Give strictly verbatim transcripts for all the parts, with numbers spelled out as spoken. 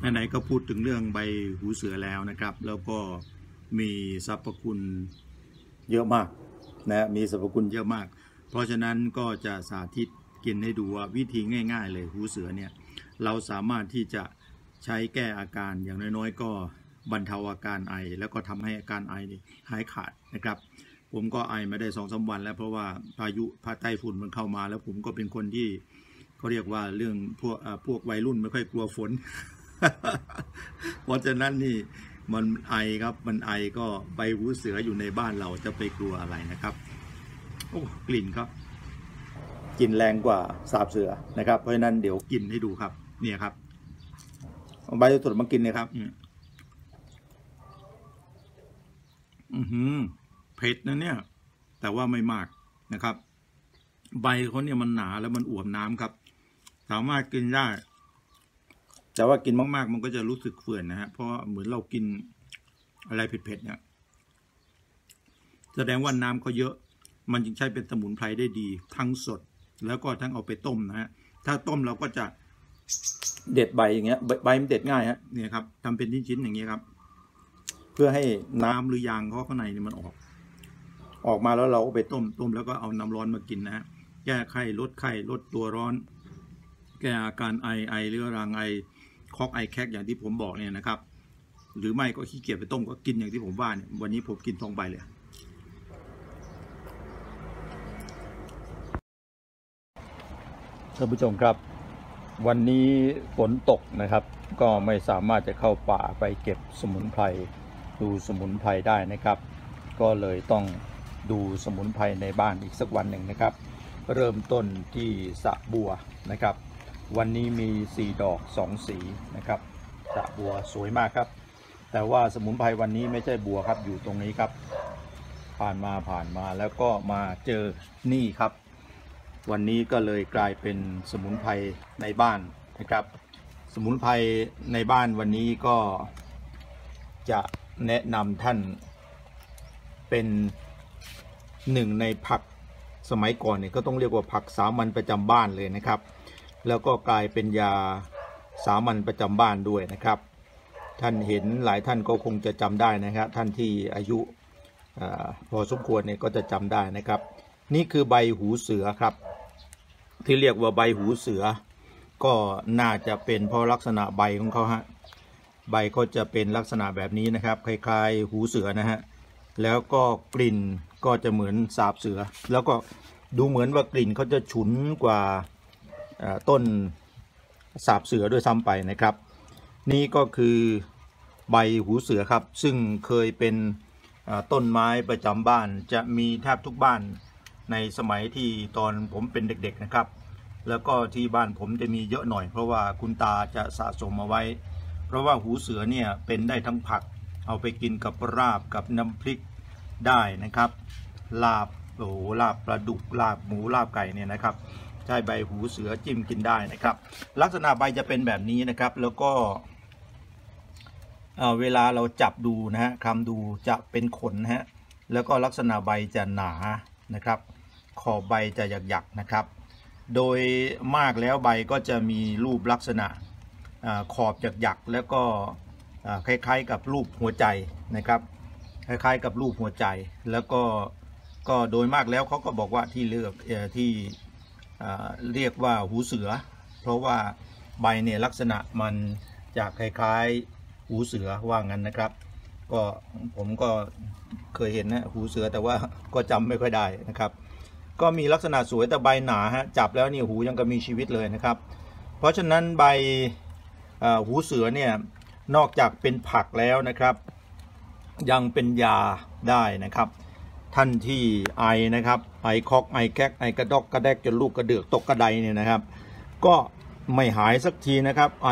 ไหนๆก็พูดถึงเรื่องใบหูเสือแล้วนะครับแล้วก็มีสรรพคุณเยอะมากนะมีสรรพคุณเยอะมากเพราะฉะนั้นก็จะสาธิตกินให้ดูว่าวิธีง่ายๆเลยหูเสือเนี่ยเราสามารถที่จะใช้แก้อาการอย่างน้อยๆก็บรรเทาอาการไอแล้วก็ทำให้อาการไอหายขาดนะครับผมก็ไอมาได้สองสามวันแล้วเพราะว่าพายุพาไต้ฝุ่นมันเข้ามาแล้วผมก็เป็นคนที่เขาเรียกว่าเรื่องพวกพวกวัยรุ่นไม่ค่อยกลัวฝน เพราะฉะนั้นนี่มันไอครับมันไอก็ใบหูเสืออยู่ในบ้านเราจะไปกลัวอะไรนะครับโอ้กลิ่นครับกลิ่นแรงกว่าสาบเสือนะครับเพราะฉะนั้นเดี๋ยวกินให้ดูครับเนี่ยครับใบสดมากินเลยครับอือหือเผ็ดนะเนี่ยแต่ว่าไม่มากนะครับใบเขาเนี่ยมันหนาแล้วมันอวบน้ำครับสามารถกินได้แต่ว่ากินมากๆมันก็จะรู้สึกเฟื่อนนะฮะเพราะเหมือนเรากินอะไรเผ็ดๆเนี่ยแสดงว่าน้ำเขาเยอะมันจึงใช้เป็นสมุนไพรได้ดีทั้งสดแล้วก็ทั้งเอาไปต้มนะฮะถ้าต้มเราก็จะเด็ดใบอย่างเงี้ยใบมันเด็ดง่ายฮะเนี่ยครับทำเป็นชิ้นๆอย่างเงี้ยครับเพื่อให้น้ำหรือยางเขาข้างในเนี่ยมันออกออกมาแล้วเราก็ไปต้มต้มแล้วก็เอาน้ำร้อนมากินนะฮะแก้ไข้ลดไข้ลดตัวร้อนแก้อาการไอไอเรื้อรังไอคอกไอแคกอย่างที่ผมบอกเนี่ยนะครับหรือไม่ก็ขี้เกียจไปต้มก็กินอย่างที่ผมว่าเนี่ยวันนี้ผมกินทองใบเลยท่านผู้ชมครับวันนี้ฝนตกนะครับก็ไม่สามารถจะเข้าป่าไปเก็บสมุนไพรดูสมุนไพรได้นะครับก็เลยต้องดูสมุนไพรในบ้านอีกสักวันหนึ่งนะครับเริ่มต้นที่สะบัวนะครับวันนี้มีสี่ดอกสองสีนะครับสะบัวสวยมากครับแต่ว่าสมุนไพรวันนี้ไม่ใช่บัวครับอยู่ตรงนี้ครับผ่านมาผ่านมาแล้วก็มาเจอนี่ครับวันนี้ก็เลยกลายเป็นสมุนไพรในบ้านนะครับสมุนไพรในบ้านวันนี้ก็จะแนะนำท่านเป็นหนึ่งในผักสมัยก่อนเนี่ยก็ต้องเรียกว่าผักสามัญประจำบ้านเลยนะครับแล้วก็กลายเป็นยาสามัญประจำบ้านด้วยนะครับท่านเห็นหลายท่านก็คงจะจำได้นะครับท่านที่อายุพอสมควรเนี่ยก็จะจำได้นะครับนี่คือใบหูเสือครับที่เรียกว่าใบหูเสือก็น่าจะเป็นเพราะลักษณะใบของเขาฮะใบเขาจะเป็นลักษณะแบบนี้นะครับคล้ายๆหูเสือนะฮะแล้วก็กลิ่นก็จะเหมือนสาบเสือแล้วก็ดูเหมือนว่ากลิ่นเขาจะฉุนกว่าต้นสาบเสือด้วยซ้ำไปนะครับนี่ก็คือใบหูเสือครับซึ่งเคยเป็นต้นไม้ประจำบ้านจะมีแทบทุกบ้านในสมัยที่ตอนผมเป็นเด็กๆนะครับแล้วก็ที่บ้านผมจะมีเยอะหน่อยเพราะว่าคุณตาจะสะสมมาไว้เพราะว่าหูเสือเนี่ยเป็นได้ทั้งผักเอาไปกินกับราบกับน้ำพริกได้นะครับลาบโอ้ลาบปลาดุกลาบหมูลาบไก่เนี่ยนะครับใช้ใบหูเสือจิ้มกินได้นะครับลักษณะใบจะเป็นแบบนี้นะครับแล้วก็เอ่อเวลาเราจับดูนะฮะคลำดูจะเป็นขนนะฮะแล้วก็ลักษณะใบจะหนานะครับขอบใบจะหยักๆนะครับโดยมากแล้วใบก็จะมีรูปลักษณะขอบหยักๆแล้วก็คล้ายๆกับรูปหัวใจนะครับคล้ายๆกับรูปหัวใจแล้วก็ก็โดยมากแล้วเขาก็บอกว่าที่เลือกที่เรียกว่าหูเสือเพราะว่าใบเนี่ยลักษณะมันจะคล้ายๆหูเสือว่างั้นนะครับก็ผมก็เคยเห็นนะหูเสือแต่ว่าก็จำไม่ค่อยได้นะครับก็มีลักษณะสวยแต่ใบหนาฮะจับแล้วนี่หูยังก็มีชีวิตเลยนะครับเพราะฉะนั้นใบหูเสือเนี่ยนอกจากเป็นผักแล้วนะครับยังเป็นยาได้นะครับท่านที่ไอนะครับไอคอกไอแก๊กไอกระดอกกระแดกจนลูกกระเดือกตกกระไดเนี่ยนะครับก็ไม่หายสักทีนะครับไอ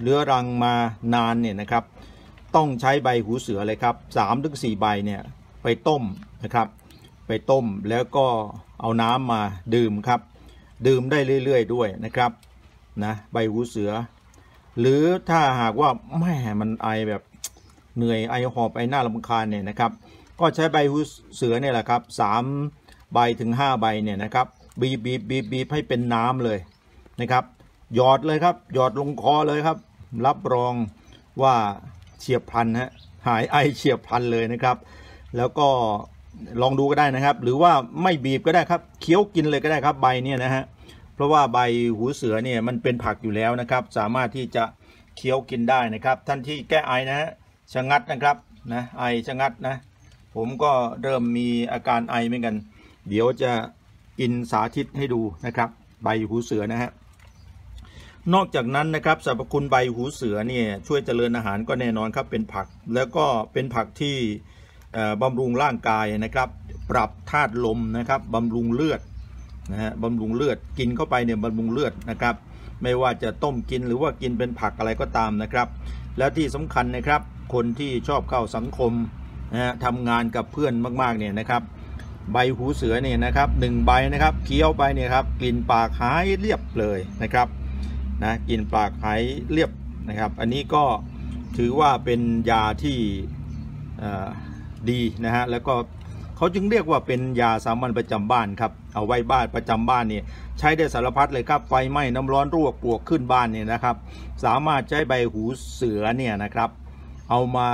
เรื้อรังมานานเนี่ยนะครับต้องใช้ใบหูเสือเลยครับ สามถึงสี่ ใบเนี่ยไปต้มนะครับไปต้มแล้วก็เอาน้ำมาดื่มครับดื่มได้เรื่อยๆด้วยนะครับนะใบหูเสือหรือถ้าหากว่าแม่มันไอแบบเหนื่อยไอหอบไอหน้ารำคาญเนี่ยนะครับก็ใช้ใบหูเสือเนี่ยแหละครับสามใบถึงห้าใบเนี่ยนะครับบีบบีบบีบให้เป็นน้ำเลยนะครับหยอดเลยครับหยอดลงคอเลยครับ รับรองว่าเฉียบพลันฮะหายไอเฉียบพลันเลยนะครับแล้วก็ลองดูก็ได้นะครับหรือว่าไม่บีบก็ได้ครับเคี้ยวกินเลยก็ได้ครับใบเนี่ยนะฮะเพราะว่าใบหูเสือเนี่ยมันเป็นผักอยู่แล้วนะครับสามารถที่จะเคี้ยวกินได้นะครับท่านที่แก้ไอนะฮะชะงัดนะครับนะไอชะงัดนะผมก็เริ่มมีอาการไอเหมือนกันเดี๋ยวจะกินสาธิตให้ดูนะครับใบหูเสือนะฮะนอกจากนั้นนะครับสรรพคุณใบหูเสือเนี่ยช่วยเจริญอาหารก็แน่นอนครับเป็นผักแล้วก็เป็นผักที่บำรุงร่างกายนะครับปรับธาตุลมนะครับบำรุงเลือดนะฮะบำรุงเลือดกินเข้าไปเนี่ยบำรุงเลือดนะครับไม่ว่าจะต้มกินหรือว่ากินเป็นผักอะไรก็ตามนะครับและที่สำคัญนะครับคนที่ชอบเข้าสังคมนะฮะทำงานกับเพื่อนมากๆเนี่ยนะครับใบหูเสือเนี่ยนะครับหนึ่งใบนะครับเคี้ยวไปเนี่ยครับกลิ่นปากหายเรียบเลยนะครับนะกลิ่นปากหายเรียบนะครับอันนี้ก็ถือว่าเป็นยาที่ดีนะฮะแล้วก็เขาจึงเรียกว่าเป็นยาสามัญประจำบ้านครับเอาไว้บ้านประจำบ้านเนี่ยใช้ได้สารพัดเลยครับไฟไหม้น้ำร้อนรั่วปวกขึ้นบ้านเนี่ยนะครับสามารถใช้ใบหูเสือเนี่ยนะครับเอามา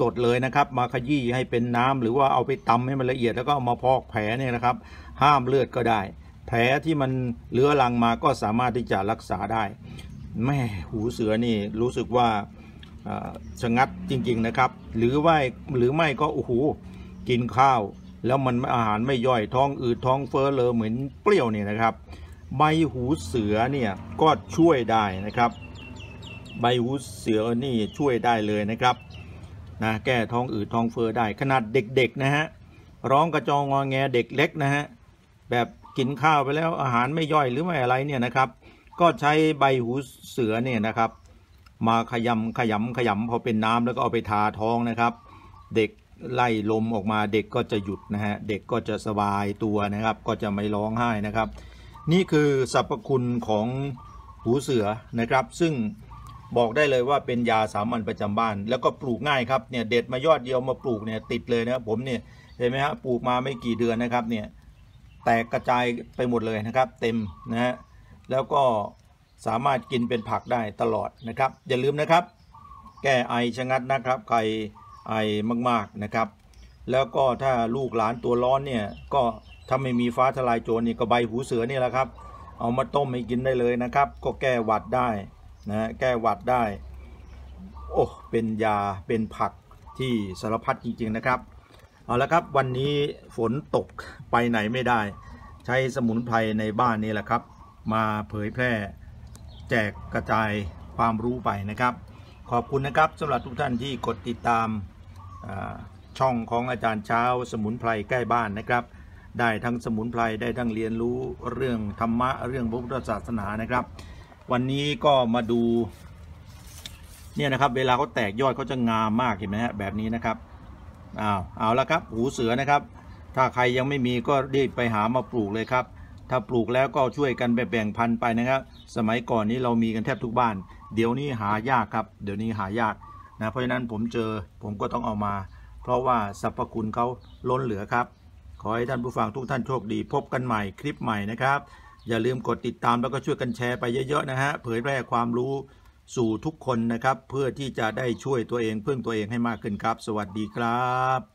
สดๆเลยนะครับมาขยี้ให้เป็นน้ำหรือว่าเอาไปตำให้มันละเอียดแล้วก็เอามาพอกแผลเนี่ยนะครับห้ามเลือดก็ได้แผลที่มันเลื้อรังมาก็สามารถที่จะรักษาได้แม่หูเสือนี่รู้สึกว่าชะงัดจริงๆนะครับหรือว่าหรือไม่ก็โอ้โหกินข้าวแล้วมันอาหารไม่ย่อยท้องอืดท้องเฟ้อเลอเหมือนเปรี้ยวเนี่ยนะครับใบหูเสือเนี่ยก็ช่วยได้นะครับใบหูเสือนี่ช่วยได้เลยนะครับนะแก้ท้องอืดท้องเฟ้อได้ขนาดเด็กๆนะฮะร้องกระจองงอแงเด็กเล็กนะฮะแบบกินข้าวไปแล้วอาหารไม่ย่อยหรือไม่อะไรเนี่ยนะครับก็ใช้ใบหูเสือเนี่ยนะครับมาขยำขยำขยำพอเป็นน้ำแล้วก็เอาไปทาท้องนะครับเด็กไล่ลมออกมาเด็กก็จะหยุดนะฮะเด็กก็จะสบายตัวนะครับก็จะไม่ร้องไห้นะครับนี่คือสรรพคุณของหูเสือนะครับซึ่งบอกได้เลยว่าเป็นยาสามัญประจำบ้านแล้วก็ปลูกง่ายครับเนี่ยเด็ดมายอดเดียวมาปลูกเนี่ยติดเลยนะผมเนี่ยเห็นไหมฮะปลูกมาไม่กี่เดือนนะครับเนี่ยแตกกระจายไปหมดเลยนะครับเต็มนะฮะแล้วก็สามารถกินเป็นผักได้ตลอดนะครับอย่าลืมนะครับแก้ไอชะงัดนะครับใครไอมากๆนะครับแล้วก็ถ้าลูกหลานตัวร้อนเนี่ยก็ถ้าไม่มีฟ้าทลายโจรนี่ก็ใบหูเสือนี่แหละครับเอามาต้มให้กินได้เลยนะครับก็แก้หวัดได้นะแก้หวัดได้โอ้เป็นยาเป็นผักที่สารพัดจริงๆนะครับเอาละครับวันนี้ฝนตกไปไหนไม่ได้ใช้สมุนไพรในบ้านนี่แหละครับมาเผยแพร่แจกกระจายความรู้ไปนะครับขอบคุณนะครับสำหรับทุกท่านที่กดติดตามช่องของอาจารย์เช้าสมุนไพรใกล้บ้านนะครับได้ทั้งสมุนไพรได้ทั้งเรียนรู้เรื่องธรรมะเรื่องพระพุทธศาสนานะครับวันนี้ก็มาดูเนี่ยนะครับเวลาเขาแตกยอดเขาจะงามมากเห็นไหมฮะแบบนี้นะครับอ้าวเอาละครับหูเสือนะครับถ้าใครยังไม่มีก็รีบไปหามาปลูกเลยครับถ้าปลูกแล้วก็ช่วยกันแบ่งพันธุ์ไปนะครับสมัยก่อนนี้เรามีกันแทบทุกบ้านเดี๋ยวนี้หายากครับเดี๋ยวนี้หายากนะเพราะฉะนั้นผมเจอผมก็ต้องเอามาเพราะว่าสรรพคุณเขาล้นเหลือครับขอให้ท่านผู้ฟังทุกท่านโชคดีพบกันใหม่คลิปใหม่นะครับอย่าลืมกดติดตามแล้วก็ช่วยกันแชร์ไปเยอะๆนะฮะเผยแพร่ความรู้สู่ทุกคนนะครับเพื่อที่จะได้ช่วยตัวเองเพื่อตัวเองให้มากขึ้นครับสวัสดีครับ